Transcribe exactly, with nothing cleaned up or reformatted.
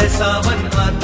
है सावन आता।